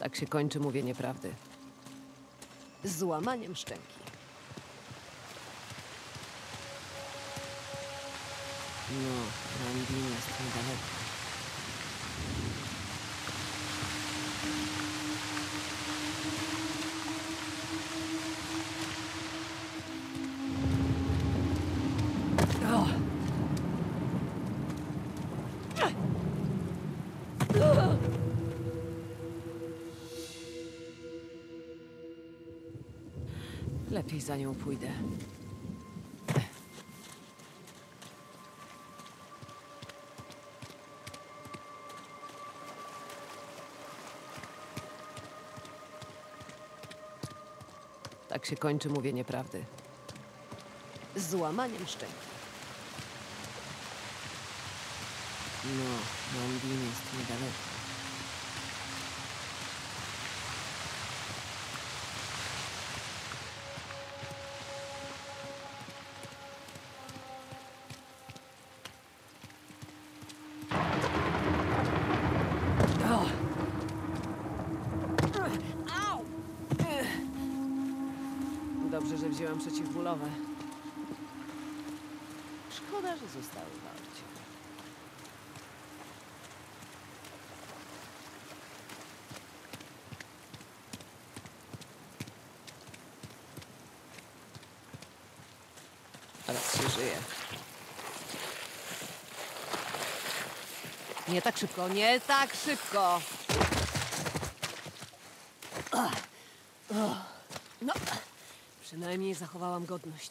Tak się kończy mówienie prawdy. Z złamaniem szczęki. No, Nadine jest niedaleko. Lepiej za nią pójdę. Tak się kończy mówienie prawdy. Z złamaniem szczęki. No, Nadine jest niedaleko. Dobrze, że wzięłam przeciwbólowe. Szkoda, że zostały w aorcie. Teraz się żyje. Nie tak szybko, nie tak szybko! No... Przynajmniej zachowałam godność.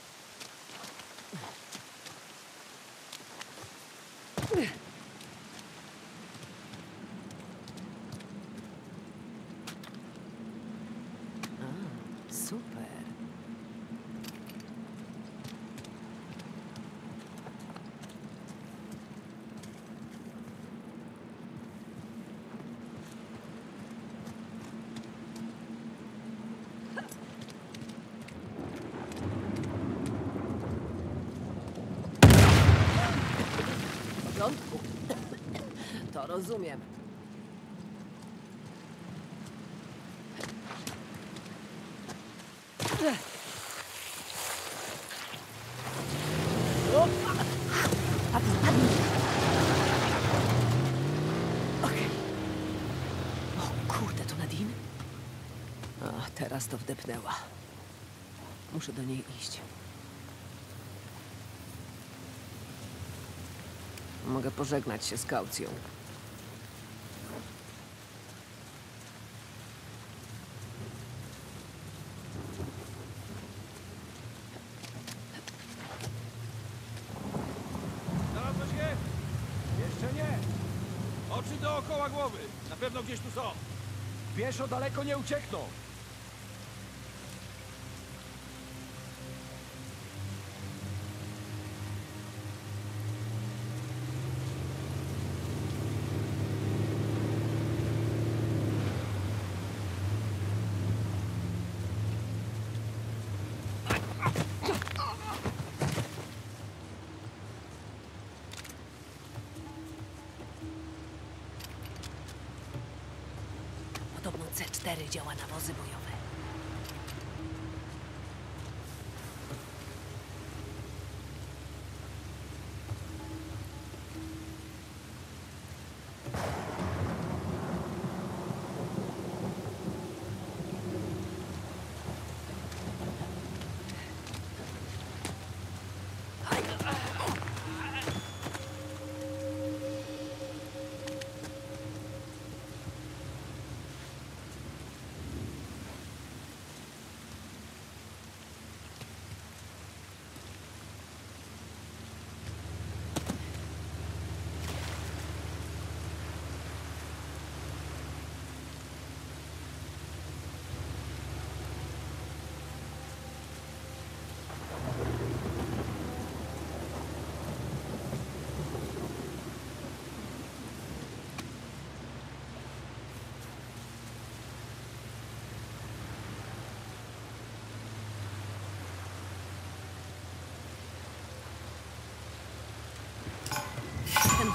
A, super. To rozumiem. Okej. O kurde, to Nadine? A, teraz to wdepnęła. Muszę do niej iść. Mogę pożegnać się z kaucją. Znalazłeś je? Jeszcze nie. Oczy dookoła głowy. Na pewno gdzieś tu są. Pieszo daleko nie uciekną. Podobno C4 działa na wozy bojowe.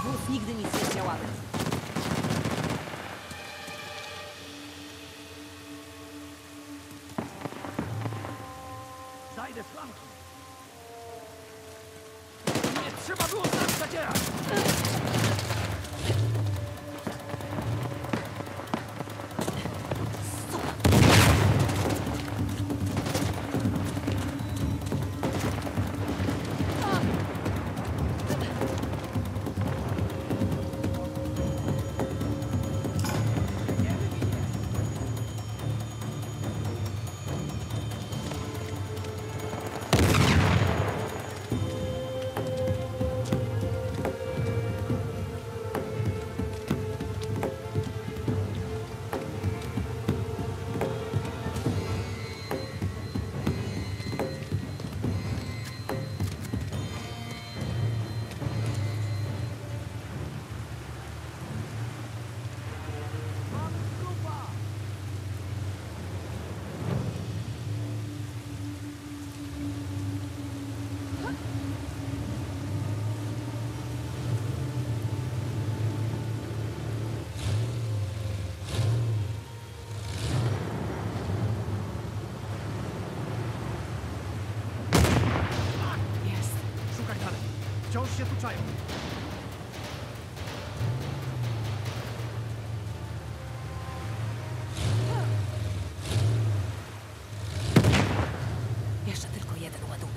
głów nigdy nic nie chciałaby. Zajdę w flanki. Nie trzeba było tam zadzierać! Wciąż się tuczają. Jeszcze tylko jeden ładunek.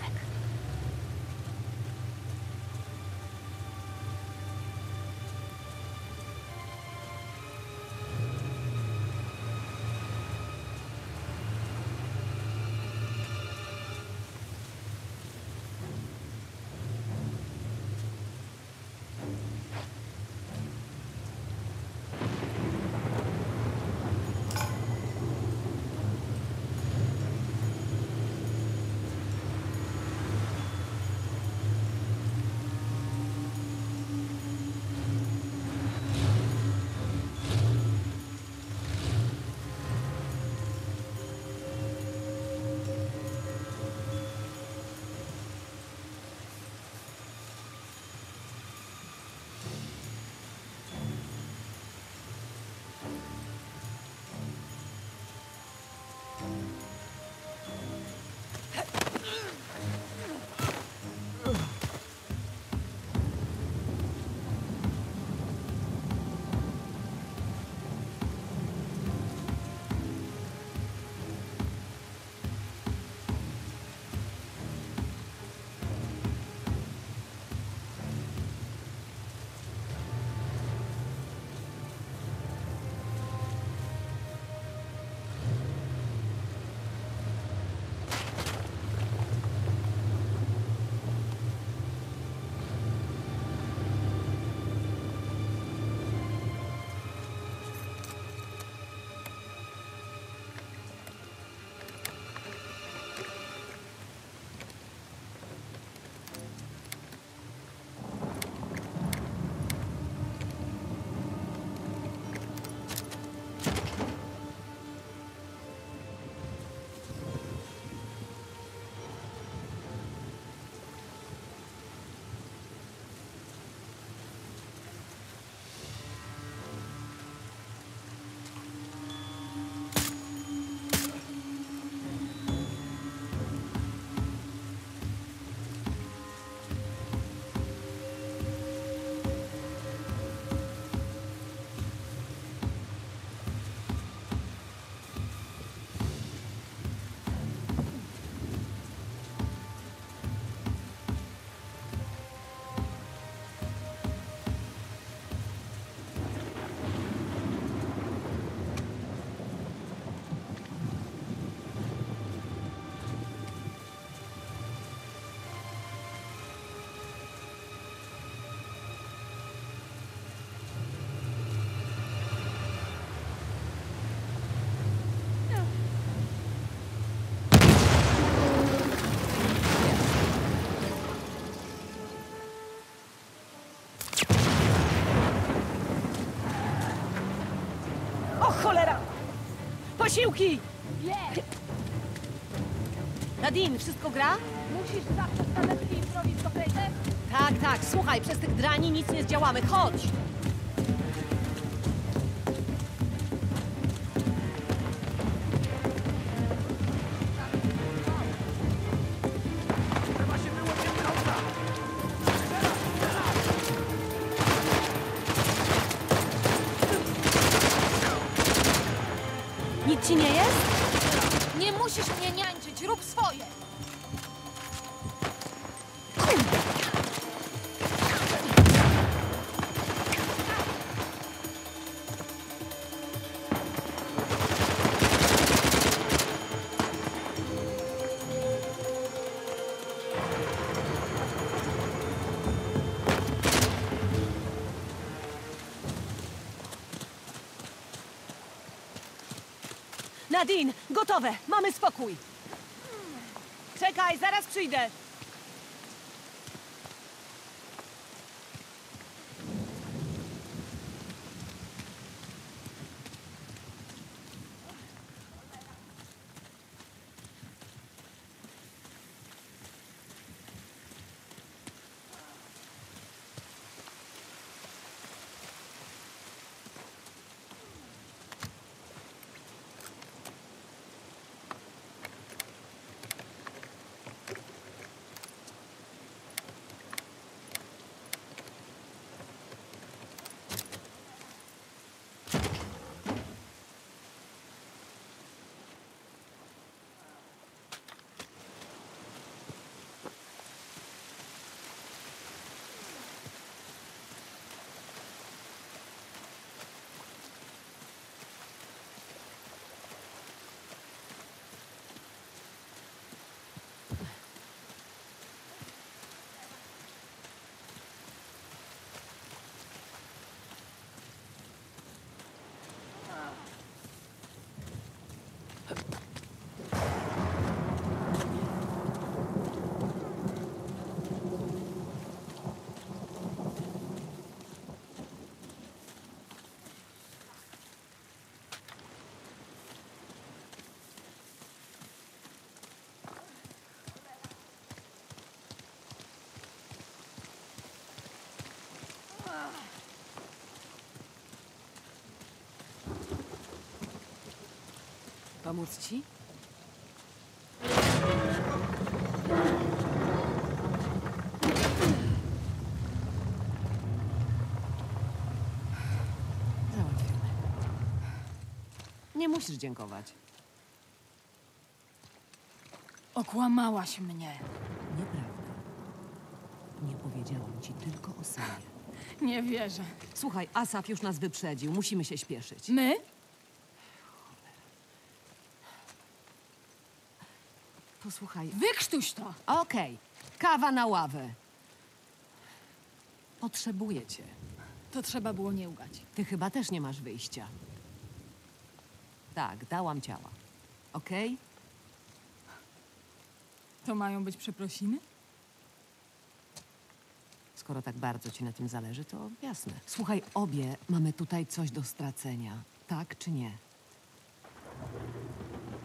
Posiłki! Wiem! Nadine, wszystko gra? Musisz zawsze stanęli i zrobić to, Fraser. Tak, tak, słuchaj, przez tych drani nic nie zdziałamy, chodź! Nic ci nie jest? Nie musisz mnie niańczyć, rób swoje! Nadine, gotowe! Mamy spokój! Czekaj, zaraz przyjdę! Pomóc ci? Załatwimy. Nie musisz dziękować. Okłamałaś mnie. Nieprawda. Nie powiedziałam ci tylko o sobie. Nie wierzę. Słuchaj, Asav już nas wyprzedził. Musimy się śpieszyć. My? Posłuchaj. Wykrztuś to! Okej. Kawa na ławę. Potrzebuję cię. To trzeba było nie łgać. Ty chyba też nie masz wyjścia. Tak, dałam ciała. Okej? To mają być przeprosiny? Skoro tak bardzo ci na tym zależy, to jasne. Słuchaj, obie mamy tutaj coś do stracenia. Tak czy nie?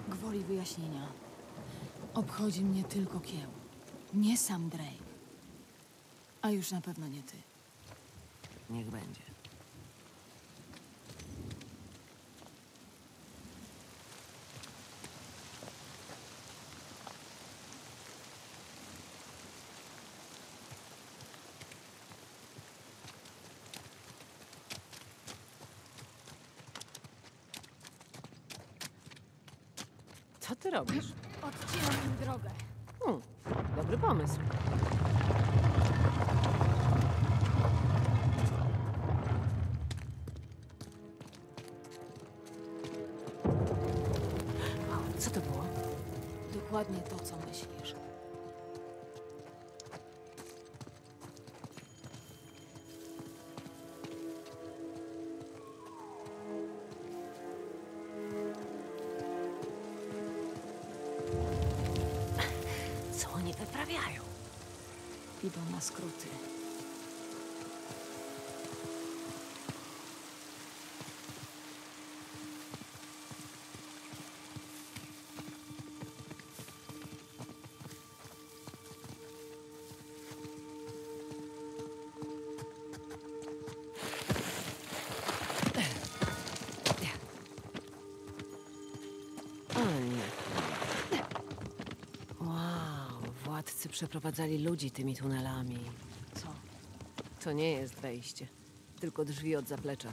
Gwoli wyjaśnienia. Obchodzi mnie tylko kieł. Nie sam Drej. A już na pewno nie ty. Niech będzie. Co ty robisz? Odcinam im drogę. Dobry pomysł. Co to było? Dokładnie to, co myślisz. Idą na skróty. przeprowadzali ludzi tymi tunelami. Co? To nie jest wejście. Tylko drzwi od zaplecza.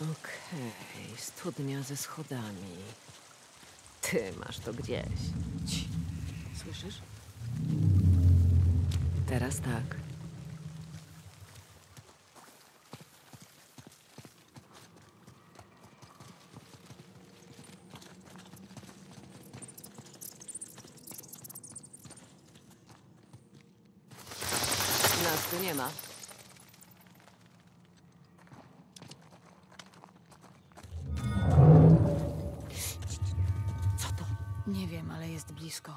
Okej, studnia ze schodami. Ty masz to gdzieś. Cii. Słyszysz? Teraz tak. Nas tu nie ma. Nie wiem, ale jest blisko.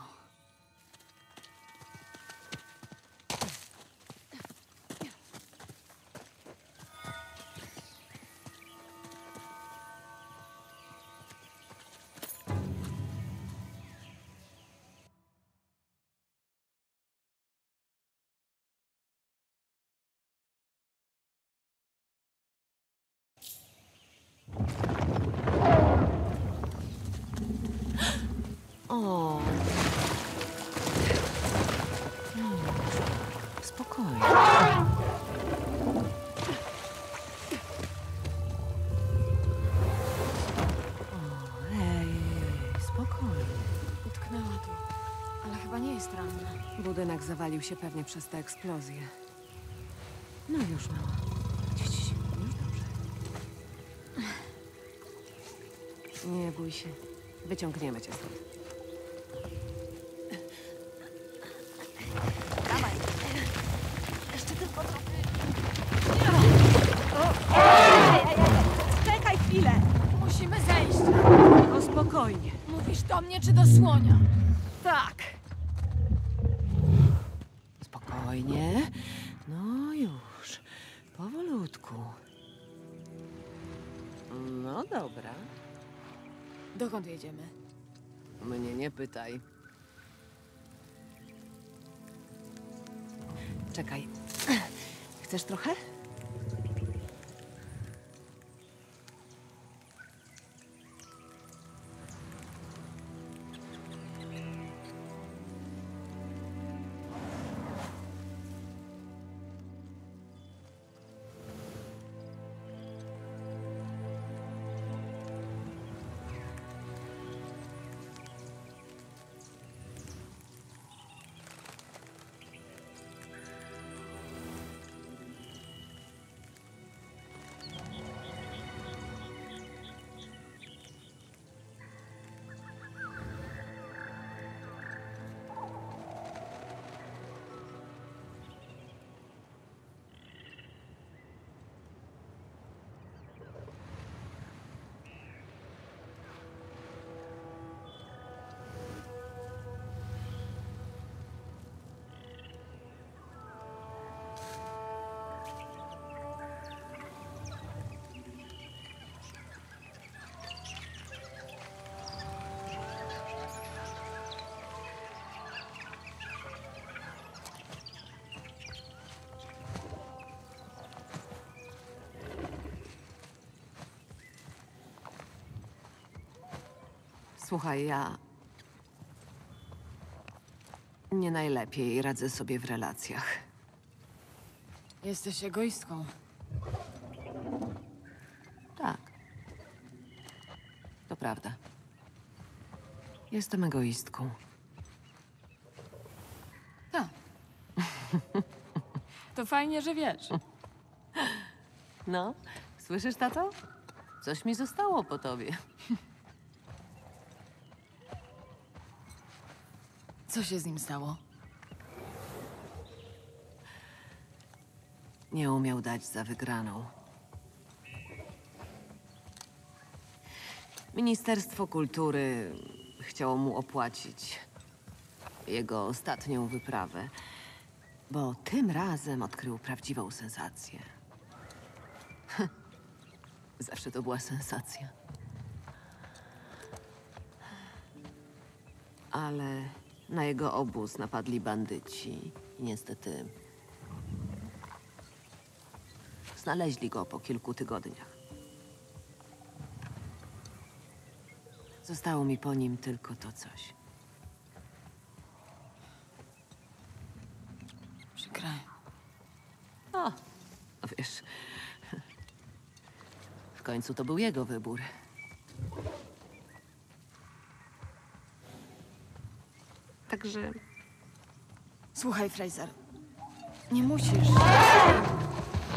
O. Spokojnie. Ej, spokojnie. Utknęła tu, ale chyba nie jest ranna. Budynek zawalił się pewnie przez tę eksplozję. No już, mała. Już dobrze. Nie bój się. Wyciągniemy cię stąd. Spokojnie. Mówisz do mnie czy do słonia? Tak. Spokojnie. No już. Powolutku. No dobra. Dokąd jedziemy? Mnie nie pytaj. Czekaj. Chcesz trochę? Słuchaj, ja nie najlepiej radzę sobie w relacjach. Jesteś egoistką. Tak. To prawda. Jestem egoistką. Tak. To fajnie, że wiesz. No, słyszysz, tato? Coś mi zostało po tobie. Co się z nim stało? Nie umiał dać za wygraną. Ministerstwo Kultury chciało mu opłacić jego ostatnią wyprawę, bo tym razem odkrył prawdziwą sensację. Zawsze to była sensacja. Ale na jego obóz napadli bandyci i niestety znaleźli go po kilku tygodniach. Zostało mi po nim tylko to coś. Przykre. No wiesz, w końcu to był jego wybór. Także... Słuchaj, Fraser, nie musisz...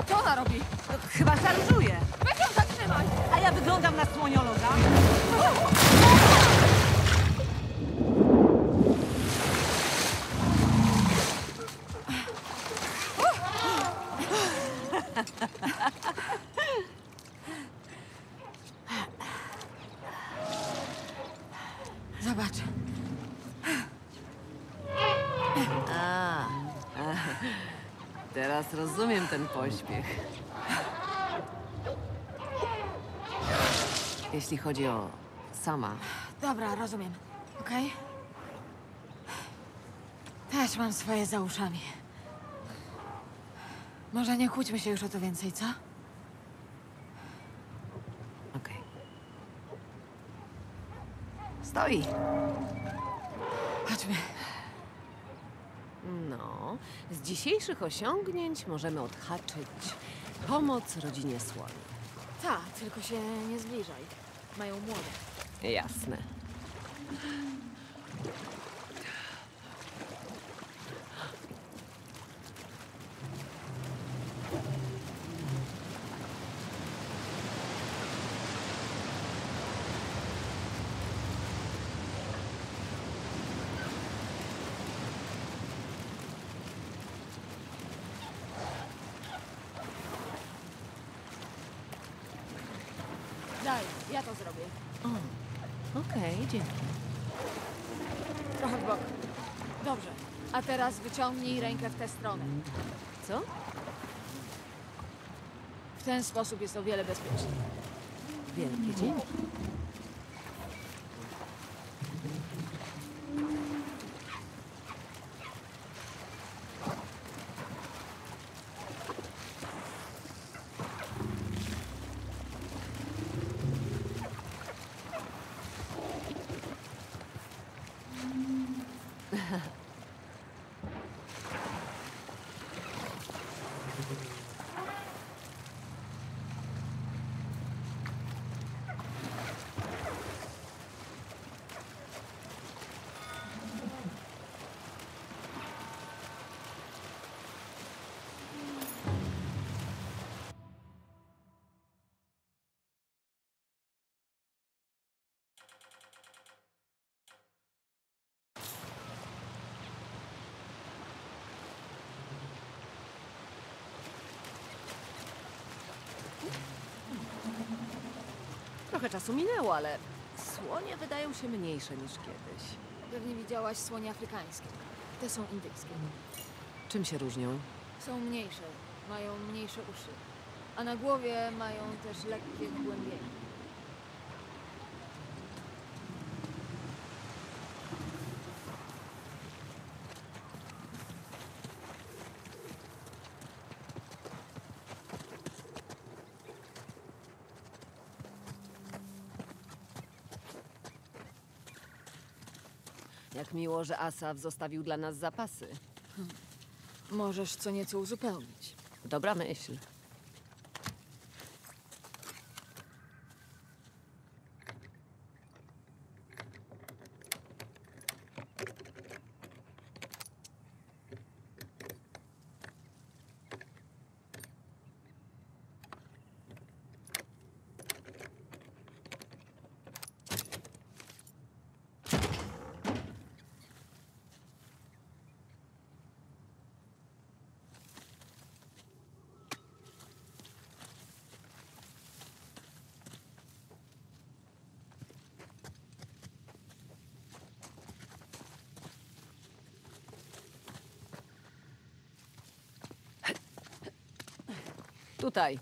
Co ona robi? No, chyba szarżuje. Weź ją zatrzymaj! A ja wyglądam na słoniologa. Zobacz. Teraz rozumiem ten pośpiech. Jeśli chodzi o sama. Dobra, rozumiem. Okej? Też mam swoje za uszami. Może nie kłóćmy się już o to więcej, co? Okej. Stoi. Chodźmy. No, z dzisiejszych osiągnięć możemy odhaczyć pomoc rodzinie słoni. Tak, tylko się nie zbliżaj. Mają młode. Jasne. Daj, ja to zrobię. Okej, dzięki. Trochę w bok. Dobrze. A teraz wyciągnij rękę w tę stronę. Co? W ten sposób jest o wiele bezpieczniej. Wielkie dzięki. Trochę czasu minęło, ale słonie wydają się mniejsze niż kiedyś. Pewnie widziałaś słonie afrykańskie. Te są indyjskie. Czym się różnią? Są mniejsze. Mają mniejsze uszy. A na głowie mają też lekkie głębienie. Jak miło, że Asav zostawił dla nas zapasy. Możesz co nieco uzupełnić. Dobra myśl. Tutaj.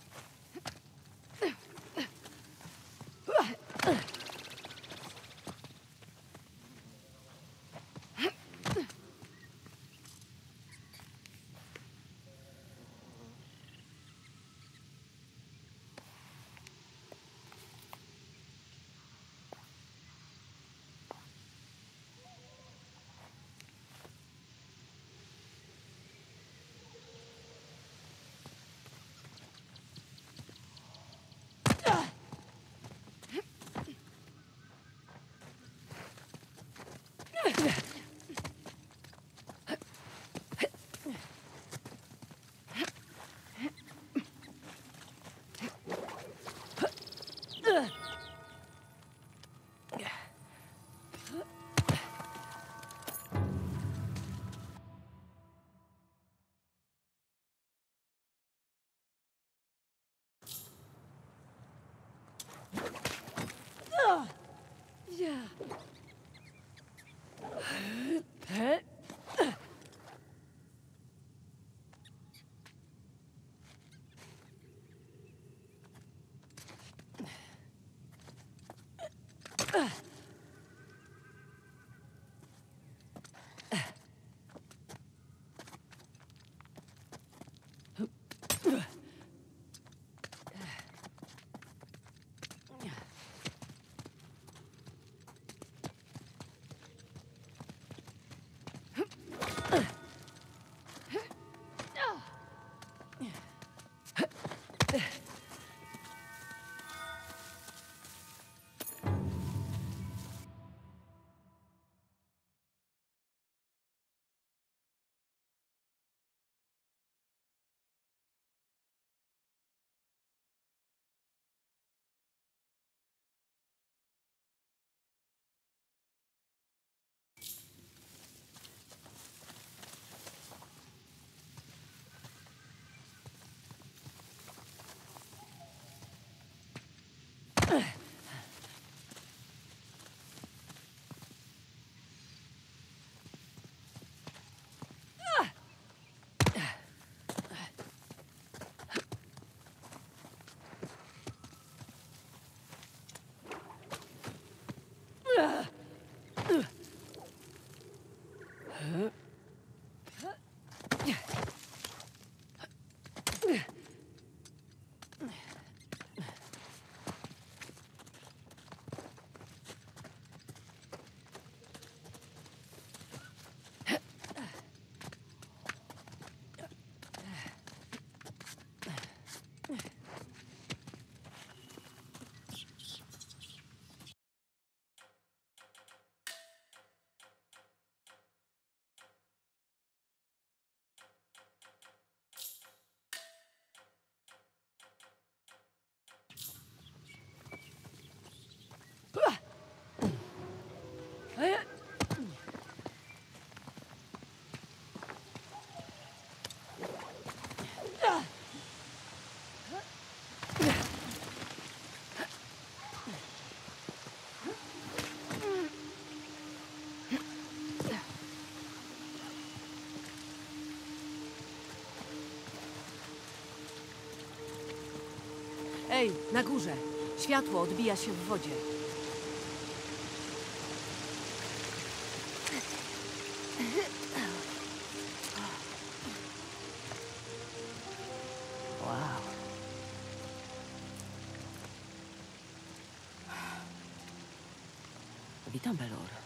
Ej, na górze. Światło odbija się w wodzie. Wow. Witam, Belor.